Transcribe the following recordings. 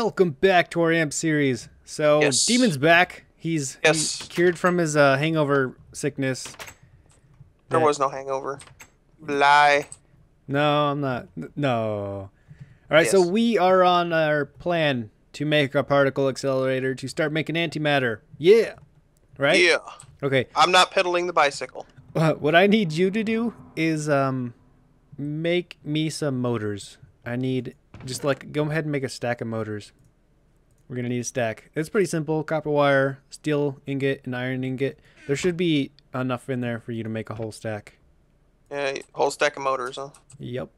Welcome back to our AMP series. So yes. Demon's back. He's cured from his hangover sickness. There was no hangover. Lie. No, I'm not. No. Alright, yes. So we are on our plan to make our particle accelerator to start making antimatter. Yeah. Right? Yeah. Okay. I'm not pedaling the bicycle. What I need you to do is make me some motors. I need... Just like go ahead and make a stack of motors. We're gonna need a stack. It's pretty simple: copper wire, steel ingot, and iron ingot. There should be enough in there for you to make a whole stack. Yeah, whole stack of motors, huh? Yep.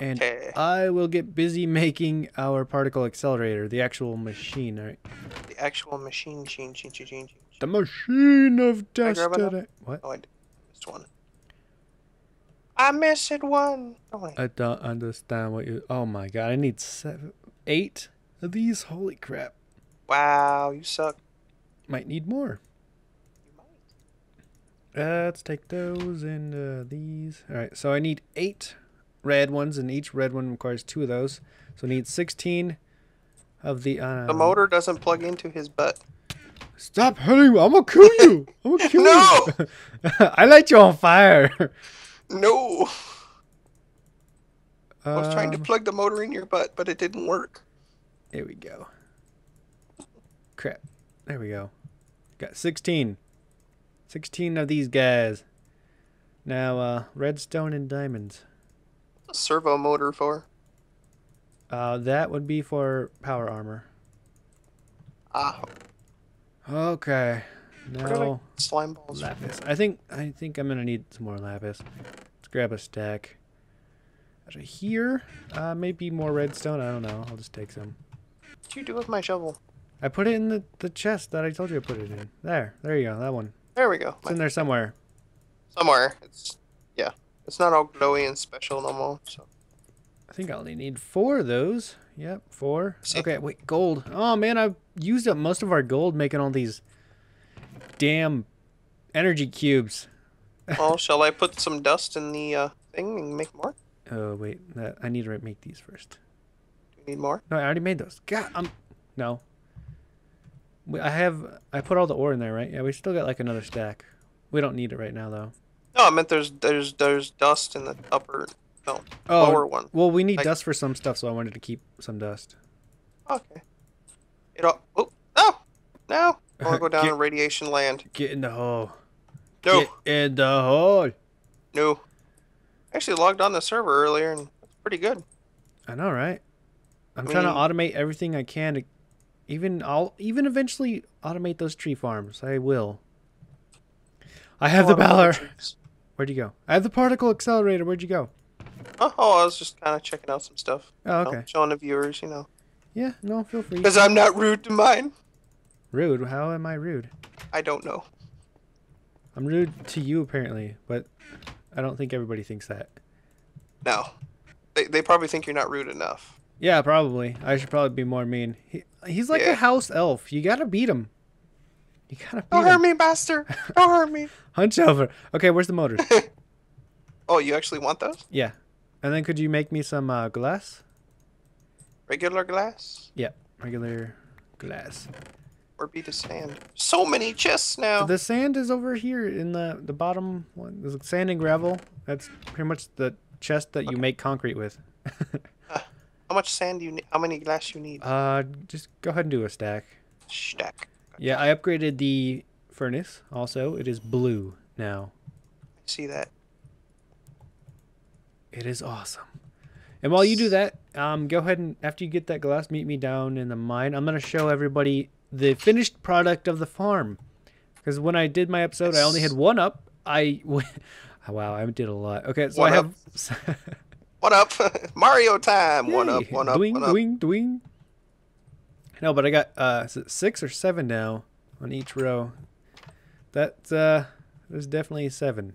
And okay. I will get busy making our particle accelerator, the actual machine. All right. The actual machine, The machine of destiny. What? Oh, I missed one. I missed one. Oh, I don't understand what you... Oh my god, I need 7, 8 of these? Holy crap. Wow, you suck. Might need more. You might. Let's take those and these. Alright, so I need 8 red ones, and each red one requires 2 of those. So I need 16 of the... The motor doesn't plug into his butt. Stop hurting me. I'm gonna kill you. I'm gonna kill you. No! I light you on fire. No! I was trying to plug the motor in your butt, but it didn't work. There we go. Crap. There we go. Got 16. 16 of these guys. Now, redstone and diamonds. What's a servo motor for? That would be for power armor. Ah. Okay. No slime balls. Lapis. I think I'm gonna need some more lapis. Let's grab a stack. Out of here, maybe more redstone. I don't know. I'll just take some. What'd you do with my shovel? I put it in the chest that I told you I put it in. There you go. That one. There we go. It's in there somewhere. Somewhere. It's not all glowy and special no more. So. I think I only need 4 of those. Yep, 4. Okay, wait, gold. Oh man, I've used up most of our gold making all these. Damn energy cubes. Well, shall I put some dust in the thing and make more? Oh, wait. I need to make these first. Do you need more? No, I already made those. God, No. I put all the ore in there, right? Yeah, we still got like another stack. We don't need it right now, though. No, I meant there's dust in the lower one. Well, we need dust for some stuff, so I wanted to keep some dust. Okay. No! I want to go down in radiation land. Get in the hole. No. Get in the hole. No. I actually logged on the server earlier, and it's pretty good. I know, right? I mean, trying to automate everything I can. I'll even eventually automate those tree farms. I will. I have the Balor. Where'd you go? I have the particle accelerator. Where'd you go? Oh, I was just kind of checking out some stuff. Oh, okay. You know, showing the viewers, you know. Yeah, no, feel free. Because I'm not rude to mine. Rude? How am I rude? I don't know. I'm rude to you, apparently, but I don't think everybody thinks that. No. They probably think you're not rude enough. Yeah, probably. I should probably be more mean. He's like a house elf. You gotta beat him. You gotta beat him. Don't hurt me, bastard. Don't hurt me. Hunch over. Okay, where's the motors? Oh, you actually want those? Yeah. And then could you make me some glass? Regular glass? Yeah, regular glass. Or be the sand. So many chests now. The sand is over here in the bottom one. There's sand and gravel. That's pretty much the chest that you make concrete with. How much sand do you need? How many glass you need? Just go ahead and do a stack. Stack. Okay. Yeah, I upgraded the furnace. Also, it is blue now. I see that. It is awesome. And while you do that, go ahead and after you get that glass, meet me down in the mine. I'm gonna show everybody the finished product of the farm, because when I did my episode, I only had 1 up. Wow, I did a lot. Okay, so I have 1 up, Mario time. Yay. 1 up, doing, 1 up. Doing. No, but I got 6 or 7 now on each row. That there's definitely 7.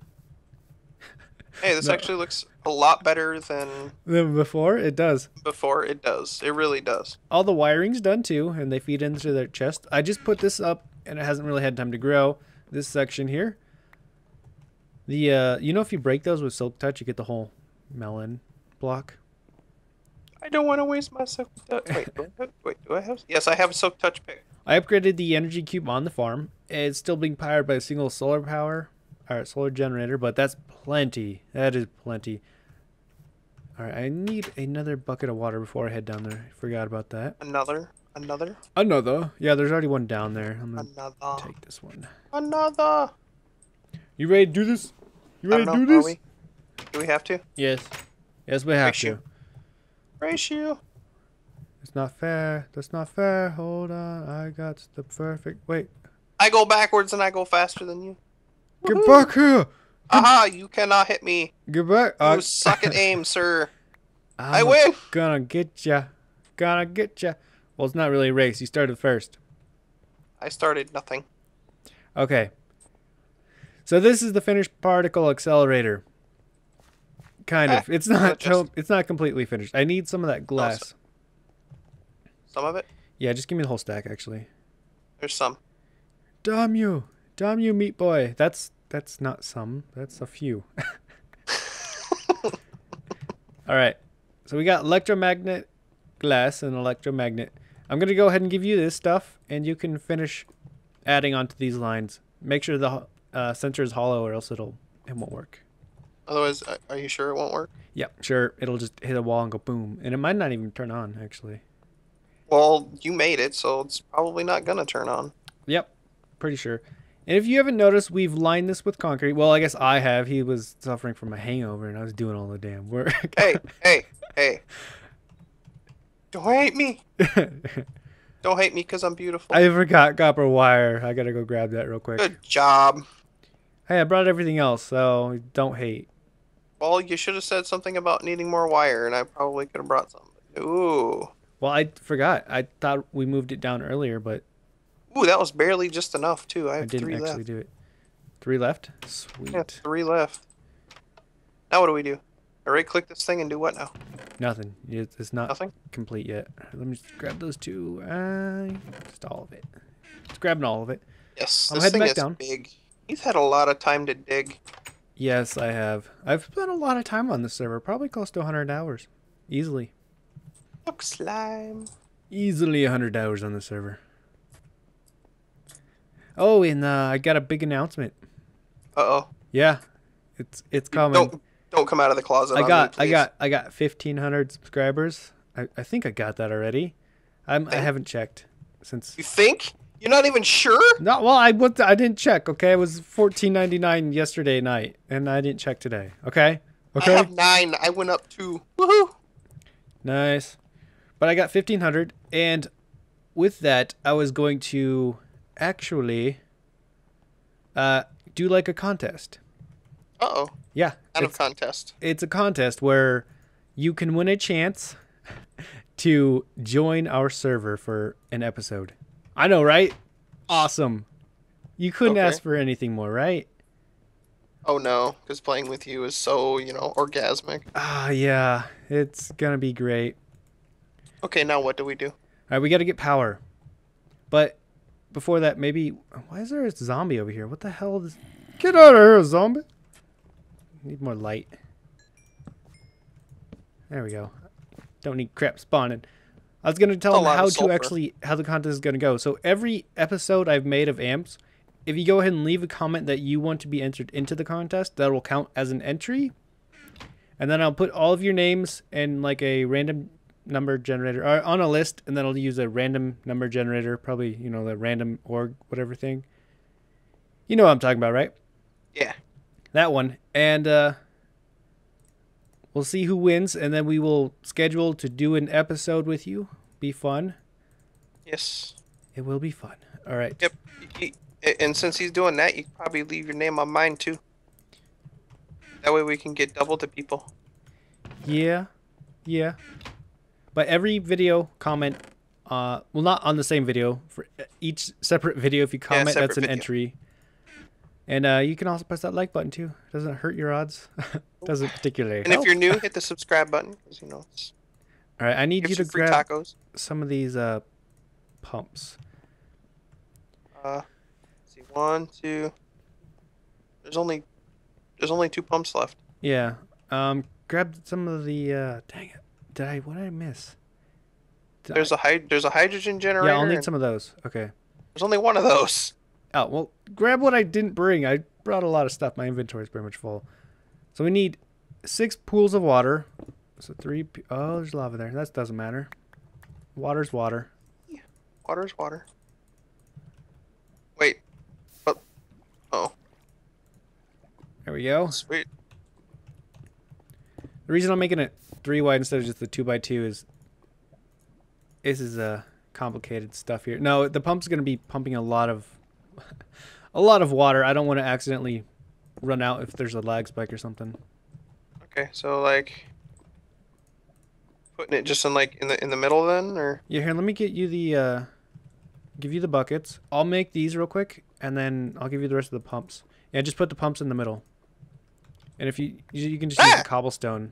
Hey, this actually looks a lot better than before. It does. Before it does. It really does. All the wiring's done too, and they feed into their chest. I just put this up, and it hasn't really had time to grow. This section here. The if you break those with Silk Touch, you get the whole melon block. I don't want to waste my Silk Touch. Wait, do I have? Yes, I have a Silk Touch pick. I upgraded the energy cube on the farm. It's still being powered by a single solar generator, but that's plenty. That is plenty. All right, I need another bucket of water before I head down there. I forgot about that. Another. Yeah, there's already one down there. I'm gonna take this one. Another. You ready to do this? You ready to do this? Do we have to? Yes. Yes, we have to. Ratio. It's not fair. That's not fair. Hold on. I got the perfect. Wait. I go backwards and I go faster than you. Get back here. Aha, you cannot hit me. Get back. You suck at aim, sir. I win. Gonna get ya. Gonna get ya. Well, it's not really a race. You started first. I started nothing. Okay. So this is the finished particle accelerator. Kind of. It's not. It's not completely finished. I need some of that glass. Some of it. Yeah, just give me the whole stack, actually. There's some. Damn you, meat boy. That's not some. That's a few. All right. So we got electromagnet glass and electromagnet. I'm gonna go ahead and give you this stuff, and you can finish adding onto these lines. Make sure the sensor is hollow, or else it won't work. Otherwise, are you sure it won't work? Yeah, sure. It'll just hit a wall and go boom. And it might not even turn on, actually. Well, you made it, so it's probably not going to turn on. Yep, pretty sure. And if you haven't noticed, we've lined this with concrete. Well, I guess I have. He was suffering from a hangover, and I was doing all the damn work. Hey. Don't hate me. Don't hate me because I'm beautiful. I forgot copper wire. I got to go grab that real quick. Good job. Hey, I brought everything else, so don't hate. Well, you should have said something about needing more wire, and I probably could have brought some. Ooh. Well, I forgot. I thought we moved it down earlier, but... Ooh, that was barely just enough, too. I have 3 left. I didn't actually do it. 3 left? Sweet. Yeah, 3 left. Now what do we do? I right-click this thing and do what now? Nothing. It's not complete yet. Let me just grab those 2. Just all of it. Just grabbing all of it. Yes, I'm heading back down. This thing is big. You've had a lot of time to dig. Yes, I have. I've spent a lot of time on this server. Probably close to 100 hours. Easily. Look, slime. Easily 100 hours on the server. Oh, and I got a big announcement. Uh-oh. Yeah. It's coming. Don't come out of the closet. I got 1,500 subscribers. I think I got that already. I haven't checked since. You think? You're not even sure? No, well, I didn't check, okay? It was $14.99 yesterday night, and I didn't check today, okay? I have 9. I went up 2. Woohoo! Nice. But I got 1,500, and with that, I was going to actually do, like, a contest. Uh-oh. Yeah. Kind of contest. It's a contest where you can win a chance to join our server for an episode. I know, right? Awesome. You couldn't ask for anything more, right? Oh, no, because playing with you is so, orgasmic. Ah, yeah. It's going to be great. Okay, now what do we do? All right, we got to get power. But before that, maybe... Why is there a zombie over here? What the hell is... Get out of here, zombie! I need more light. There we go. Don't need crap spawning. I was going to tell them how the contest is going to go. So every episode I've made of AMPZ, if you go ahead and leave a comment that you want to be entered into the contest, that will count as an entry. And then I'll put all of your names in like a random number generator or on a list, and then I'll use a random number generator, probably, the random org, whatever thing. You know what I'm talking about, right? Yeah. That one. And we'll see who wins, and then we will schedule to do an episode with you. Be fun. Yes. It will be fun. All right. Yep. And since he's doing that, you can probably leave your name on mine, too. That way we can get double to people. Yeah. Yeah. But every video comment, well, not on the same video. For each separate video, if you comment, that's an entry. And you can also press that like button, too. It doesn't hurt your odds. Doesn't particularly help. And if you're new, hit the subscribe button. Because all right, I need you to grab some of these pumps. Let's see, 1, 2. There's only 2 pumps left. Yeah. Grab some of the dang it. What did I miss? There's a hydrogen generator. Yeah, I'll need some of those. Okay. There's only one of those. Oh, well, grab what I didn't bring. I brought a lot of stuff. My inventory is pretty much full. So we need 6 pools of water. So 3... Oh, there's lava there. That doesn't matter. Water's water. Yeah. Water's water. Wait. Oh. Oh. There we go. Sweet. The reason I'm making it 3 wide instead of just the 2x2 is... This is complicated stuff here. No, the pump's going to be pumping a lot of water. I don't want to accidentally run out if there's a lag spike or something. Okay, so like putting it just in like in the middle then, or yeah. Here, let me get you the give you the buckets. I'll make these real quick, and then I'll give you the rest of the pumps. Yeah, just put the pumps in the middle. And if you can just use the cobblestone.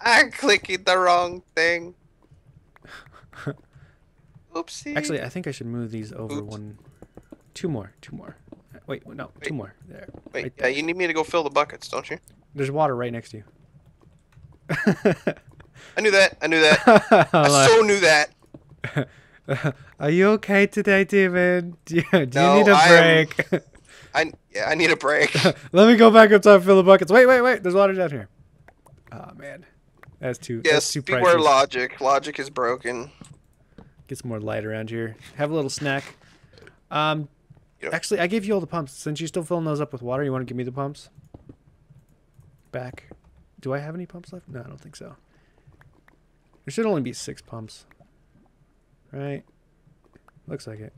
I clicked the wrong thing. Oopsie. Actually, I think I should move these over. Oops. Two more. Wait, no, wait. 2 more. There. Wait, right there. Yeah, you need me to go fill the buckets, don't you? There's water right next to you. I knew that. I so knew that. Are you okay today, David? Do you need a break? I need a break. Let me go back up top and fill the buckets. Wait. There's water down here. Oh, man. That's too... Yes, that's too beware logic. Logic is broken. Get some more light around here. Have a little snack. Actually, I gave you all the pumps. Since you're still filling those up with water, you want to give me the pumps? Back. Do I have any pumps left? No, I don't think so. There should only be 6 pumps. Right? Looks like it.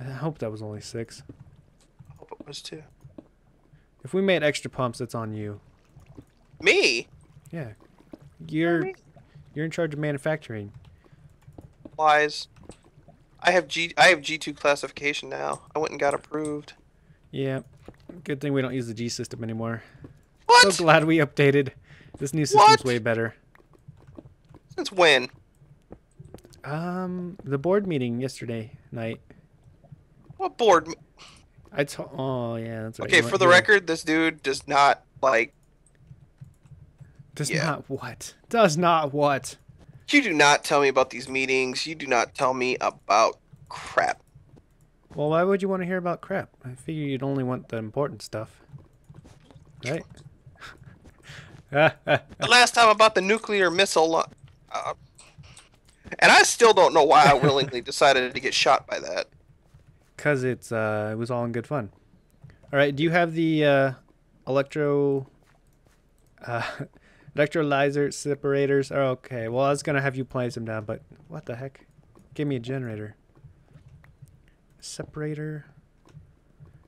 I hope that was only 6. I hope it was 2. If we made extra pumps, it's on you. Me? Yeah. You're in charge of manufacturing. Lies. I have G2 classification now. I went and got approved. Yeah. Good thing we don't use the G system anymore. What? So glad we updated. This new system's way better. Since when? The board meeting yesterday night. What board? Oh yeah, that's right. Okay, for the record, this dude does not like. Does not what? You do not tell me about these meetings. You do not tell me about crap. Well, why would you want to hear about crap? I figure you'd only want the important stuff. Right? The last time about the nuclear missile... and I still don't know why I willingly decided to get shot by that. Because it was all in good fun. Alright, do you have the electrolyzer separators are okay. Well, I was going to have you place them down, but what the heck? Give me a generator. Separator.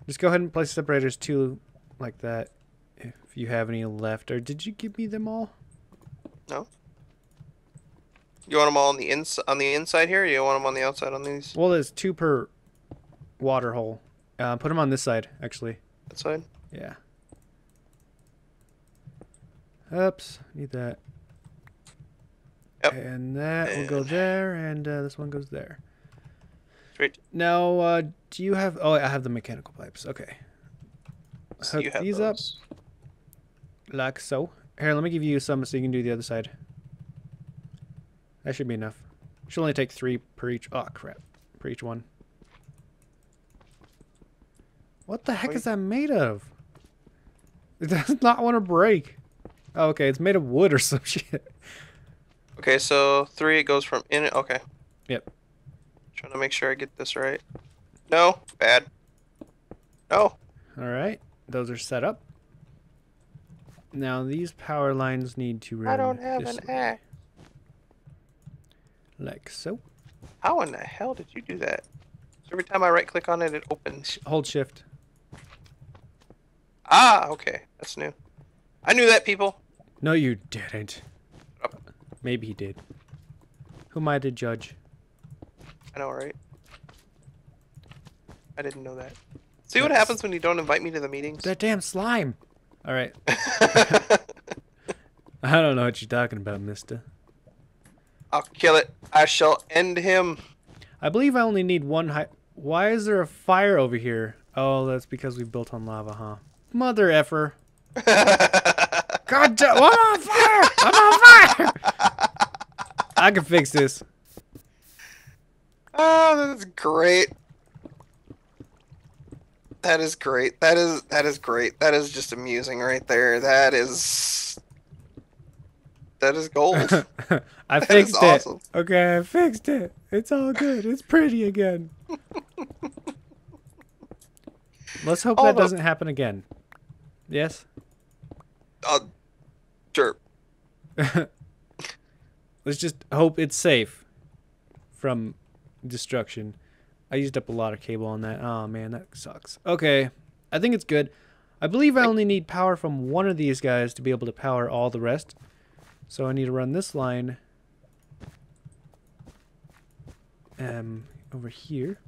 Just go ahead and place separators too, like that, if you have any left. Or did you give me them all? No. You want them all on the inside here, or you want them on the outside on these? Well, there's 2 per water hole. Put them on this side, actually. That side? Yeah. Oops, need that. Yep. And that will go there, and this one goes there. Straight. Now, do you have... Oh, I have the mechanical pipes. Okay. So hook these up. Like so. Here, let me give you some so you can do the other side. That should be enough. Should only take 3 per each... Oh, crap. Per each one. What the heck is that made of? It does not want to break. Oh, okay, it's made of wood or some shit. Okay, so 3, it goes from in it. Okay. Yep. Trying to make sure I get this right. No, bad. No. All right, those are set up. Now these power lines need to run. I don't have an axe. Like so. How in the hell did you do that? Every time I right-click on it, it opens. Hold shift. Ah, okay, that's new. I knew that, people. No, you didn't. Maybe he did. Who am I to judge? I know, right? I didn't know that. See what happens when you don't invite me to the meetings? That damn slime. All right. I don't know what you're talking about, mister. I'll kill it. I shall end him. I believe I only need 1 Why is there a fire over here? Oh, that's because we built on lava, huh? Mother effer. God damn, I'm on fire! I'm on fire! I can fix this. Oh, that's great. That is great. That is great. That is just amusing right there. That is gold. I fixed it. Awesome. Okay, I fixed it. It's all good. It's pretty again. Let's hope that doesn't happen again. Yes? Sure. Let's just hope it's safe from destruction. I used up a lot of cable on that. Oh, man, that sucks. Okay, I think it's good. I believe I only need power from one of these guys to be able to power all the rest. So I need to run this line over here.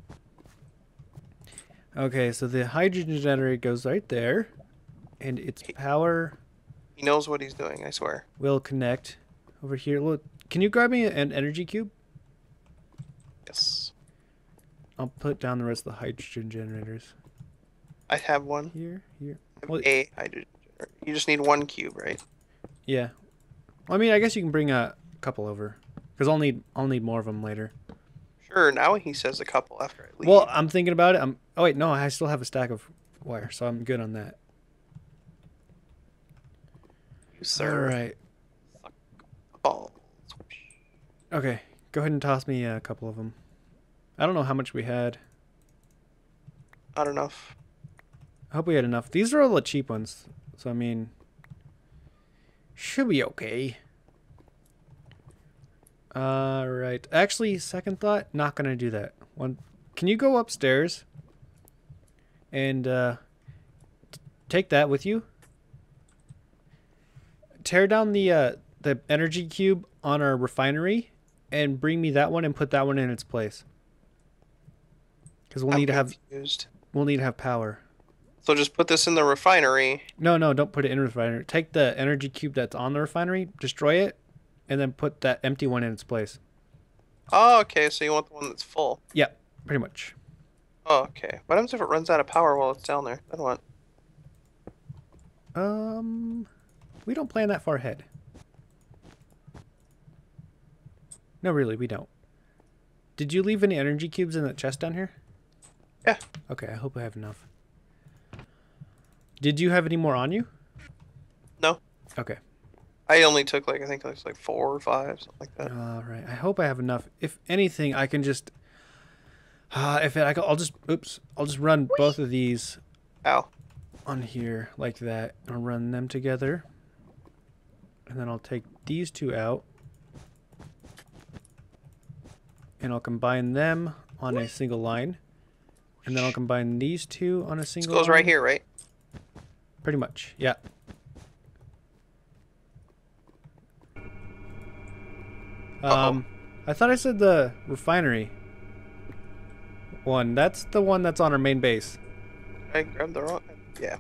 Okay, so the hydrogen generator goes right there, and its power... He knows what he's doing, I swear. Will connect over here. Look, can you grab me an energy cube? Yes. I'll put down the rest of the hydrogen generators. I have one. Here. Well, a hydrogen generator. You just need one cube, right? Yeah. Well, I mean, I guess you can bring a couple over, because I'll need more of them later. Sure. Now he says a couple after I leave. Well, I'm thinking about it. Oh wait, no, I still have a stack of wire, so I'm good on that. You sir. All right. Balls. Okay, go ahead and toss me a couple of them. I don't know how much we had. Not enough. I hope we had enough. These are all the cheap ones, so I mean, should be okay. Alright. Actually, second thought, not gonna do that. One, can you go upstairs and take that with you? Tear down the energy cube on our refinery and bring me that one and put that one in its place. Because we'll need to have power. So just put this in the refinery. No, don't put it in the refinery. Take the energy cube that's on the refinery, destroy it, and then put that empty one in its place. Oh, okay. So you want the one that's full? Yeah, pretty much. Oh, okay. What happens if it runs out of power while it's down there? Then what? We don't plan that far ahead. No, really, we don't. Did you leave any energy cubes in that chest down here? Yeah. Okay, I hope I have enough. Did you have any more on you? No. Okay. I only took like, I think it was like 4 or 5, something like that. All right. I hope I have enough. If anything, I can just, I'll just run both of these on here like that. I'll run them together. And then I'll take these two out. And I'll combine them on a single line. And then I'll combine these two on a single line. This goes right here, right? Pretty much, yeah. I thought I said the refinery one. That's the one that's on our main base. I grabbed the wrong. Yeah.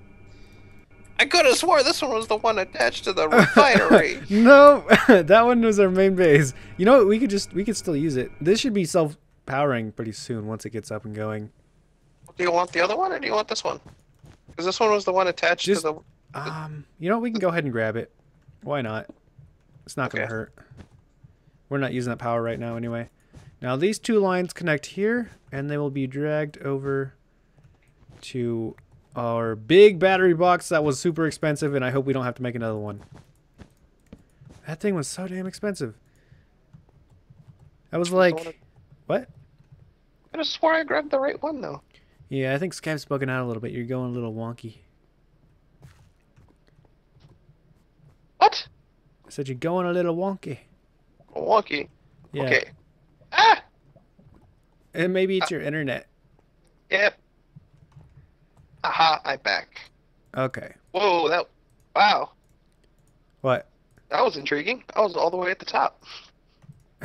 I could have swore this one was the one attached to the refinery. No, that one was our main base. You know what? We could still use it. This should be self-powering pretty soon once it gets up and going. Do you want the other one or do you want this one? Because this one was the one attached to the... you know, we can go ahead and grab it. Why not? It's not going to hurt. We're not using that power right now anyway. Now these two lines connect here, and they will be dragged over to our big battery box that was super expensive, and I hope we don't have to make another one. That thing was so damn expensive. That was like... What? I just swore I grabbed the right one, though. Yeah, I think Skype's bugging out a little bit. You're going a little wonky. What? I said you're going a little wonky. Wonky? Yeah. Okay. Ah! And maybe it's your internet. Yep. Aha, I'm back. Okay. Whoa, that... Wow. What? That was intriguing. I was all the way at the top.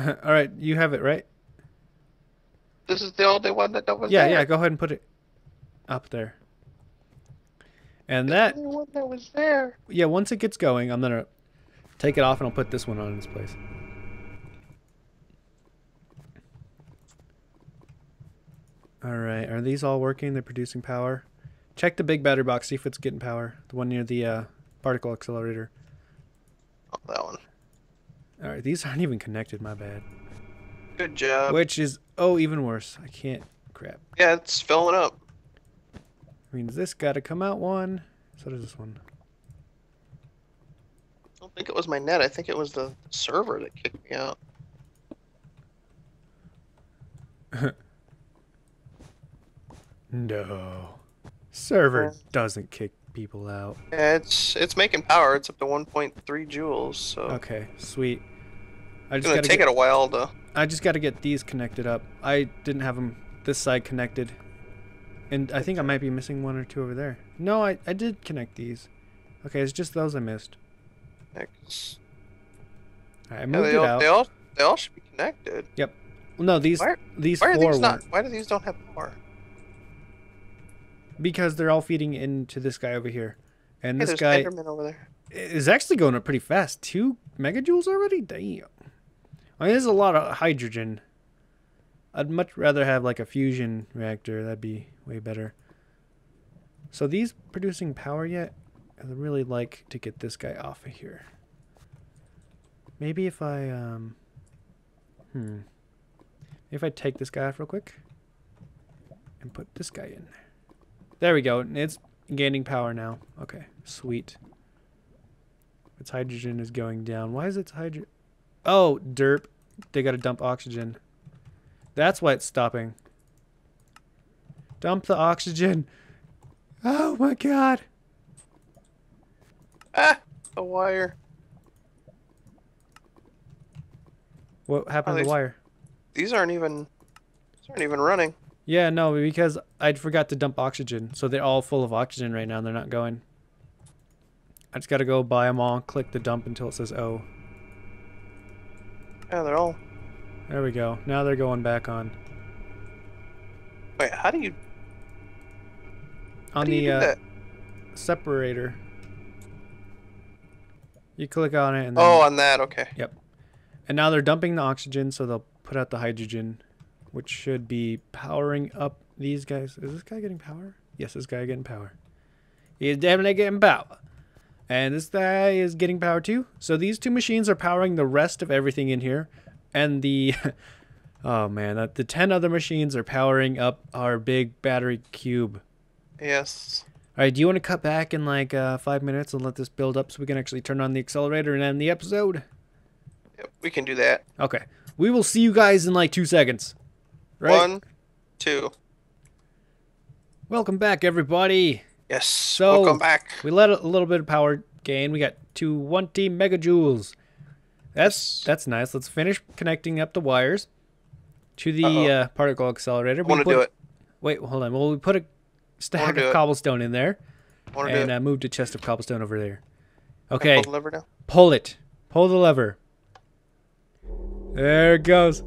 Alright, you have it, right? This is the only one that was there? Yeah, go ahead and put it up there. And that... The only one that was there. Yeah, once it gets going, I'm going to take it off and I'll put this one on in its place. Alright, are these all working? They're producing power. Check the big battery box, see if it's getting power. The one near the particle accelerator. Oh, that one. All right, these aren't even connected. My bad. Good job. Which is even worse. I can't. Crap. Yeah, it's filling up. Means this got to come out one. So does this one. I don't think it was my net. I think it was the server that kicked me out. No. Server doesn't kick people out. Yeah, it's making power. It's up to 1.3 joules. So. Okay, sweet. It's gonna take it a while to. I just got to get these connected up. I didn't have them this side connected, and I think I might be missing one or two over there. No, I did connect these. Okay, it's just those I missed. Next. All right, I moved it out. They all should be connected. Yep. Well, no, why do these don't have power? Because they're all feeding into this guy over here, and hey, this guy over there is actually going up pretty fast. 2 megajoules already. Damn. I mean, there's a lot of hydrogen. I'd much rather have like a fusion reactor. That'd be way better. So these producing power yet? I'd really like to get this guy off of here. Maybe if I if I take this guy off real quick and put this guy in there. There we go. It's gaining power now. Okay, sweet. Its hydrogen is going down. Why is its hydrogen? Oh, derp. They gotta dump oxygen. That's why it's stopping. Dump the oxygen. Oh my god. Ah, a wire. What happened to the wire? These aren't even running. Yeah, no, because I forgot to dump oxygen, so they're all full of oxygen right now and they're not going. I just gotta go buy them all, click the dump until it says O. Yeah, they're all... There we go. Now they're going back on. Wait, how do you... On the separator. You click on it and then... Oh, on that, okay. Yep. And now they're dumping the oxygen, so they'll put out the hydrogen, which should be powering up these guys. Is this guy getting power? Yes, this guy getting power. He's definitely getting power. And this guy is getting power too. So these two machines are powering the rest of everything in here. And the... Oh man, the 10 other machines are powering up our big battery cube. Yes. Alright, do you want to cut back in like 5 minutes and let this build up so we can actually turn on the accelerator and end the episode? Yep, we can do that. Okay. We will see you guys in like 2 seconds. Right? 1, 2. Welcome back, everybody. Yes, so welcome back. We let a little bit of power gain. We got 20 megajoules. That's nice. Let's finish connecting up the wires to the particle accelerator. I want to do it. Wait, hold on. Well, we put a stack of cobblestone in there, and moved a chest of cobblestone over there. Okay. Pull the lever now. Pull it. Pull the lever. There it goes.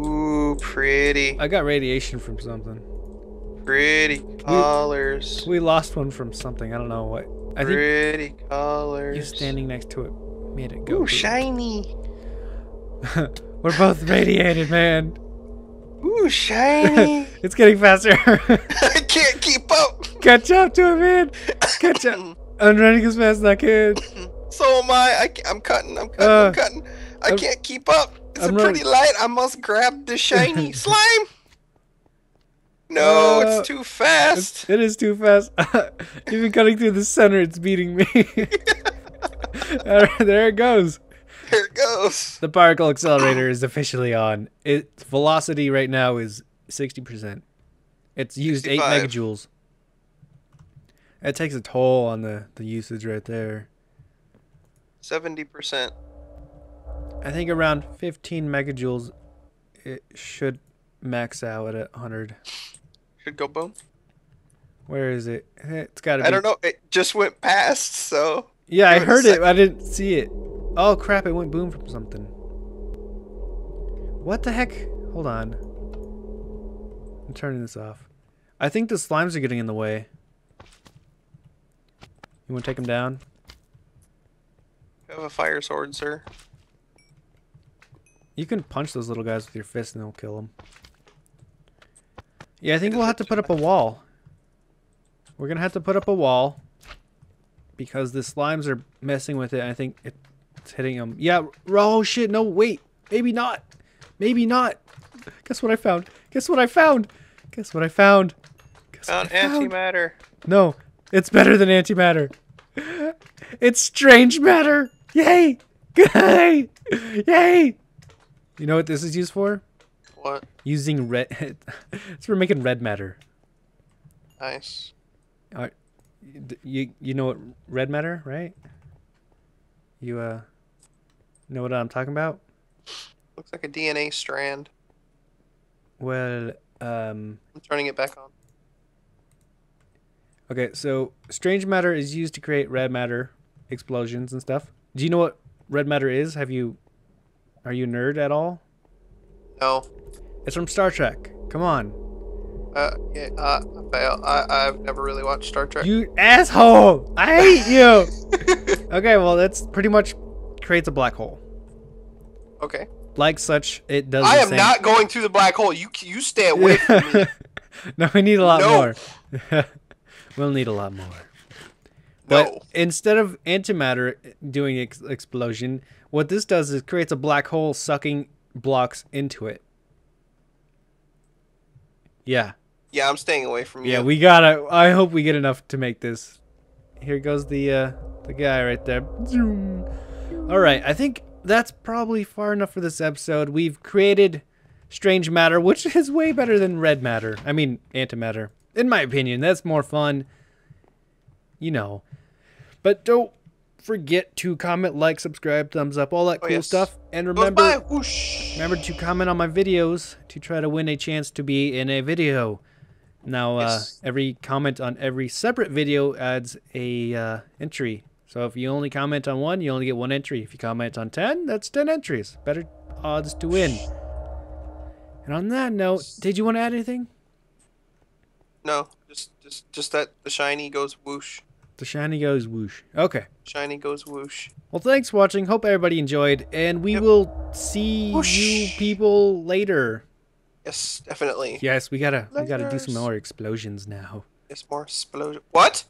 Ooh, pretty. I got radiation from something. Pretty colors. We lost one from something. I don't know what. I think pretty colors. You standing next to it made it go. Ooh, shiny. We're both radiated, man. Ooh, shiny. It's getting faster. I can't keep up. Catch up to it, man. Catch up. I'm running as fast as I can. So am I. I'm cutting. I can't keep up. It's a pretty light. I must grab the shiny slime. No, it's too fast. It is too fast. Even cutting through the center, it's beating me. There it goes. There it goes. The particle accelerator is officially on. Its velocity right now is 60%. It's used 65. 8 megajoules. That takes a toll on the usage right there. 70%. I think around 15 megajoules, it should max out at 100. Should go boom. Where is it? It's got to be. I don't know. It just went past, so. Yeah, I heard it. I didn't see it. Oh, crap. It went boom from something. What the heck? Hold on. I'm turning this off. I think the slimes are getting in the way. You want to take them down? I have a fire sword, sir. You can punch those little guys with your fist and they'll kill them. Yeah, I think we'll have to put up a wall. We're going to have to put up a wall because the slimes are messing with it. I think it's hitting them. Yeah. Oh shit. No, wait. Maybe not. Maybe not. Guess what I found? Guess what I found? Guess what I found? Found antimatter. No, it's better than antimatter. It's strange matter. Yay. Yay. Yay. You know what this is used for? What? Using red. It's for making red matter. Nice. All right. You know what red matter, right? You know what I'm talking about? Looks like a DNA strand. Well, I'm turning it back on. Okay, so strange matter is used to create red matter explosions and stuff. Do you know what red matter is? Are you a nerd at all? No. It's from Star Trek. Come on. Yeah, I've never really watched Star Trek. You asshole! I hate you! Okay, well, that's pretty much creates a black hole. Okay. Like such, it does I am same. Not going through the black hole. You stay away from me. No, we need a lot more. We'll need a lot more. But instead of antimatter doing explosion, what this does is creates a black hole sucking blocks into it. Yeah. Yeah, I'm staying away from you. Yeah, we gotta... I hope we get enough to make this. Here goes the guy right there. Zoom. All right, I think that's probably far enough for this episode. We've created strange matter, which is way better than red matter. I mean, antimatter. In my opinion, that's more fun. You know. But don't forget to comment, like, subscribe, thumbs up, all that cool stuff. And remember to comment on my videos to try to win a chance to be in a video. Now, every comment on every separate video adds a entry. So if you only comment on one, you only get one entry. If you comment on 10, that's 10 entries. Better odds to win. And on that note, did you want to add anything? No, just that the shiny goes whoosh. The shiny goes whoosh. Okay. Shiny goes whoosh. Well, thanks for watching. Hope everybody enjoyed, and we will see you people later. Yes, definitely. Yes, we gotta do some more explosions now. Yes, more explosion. What?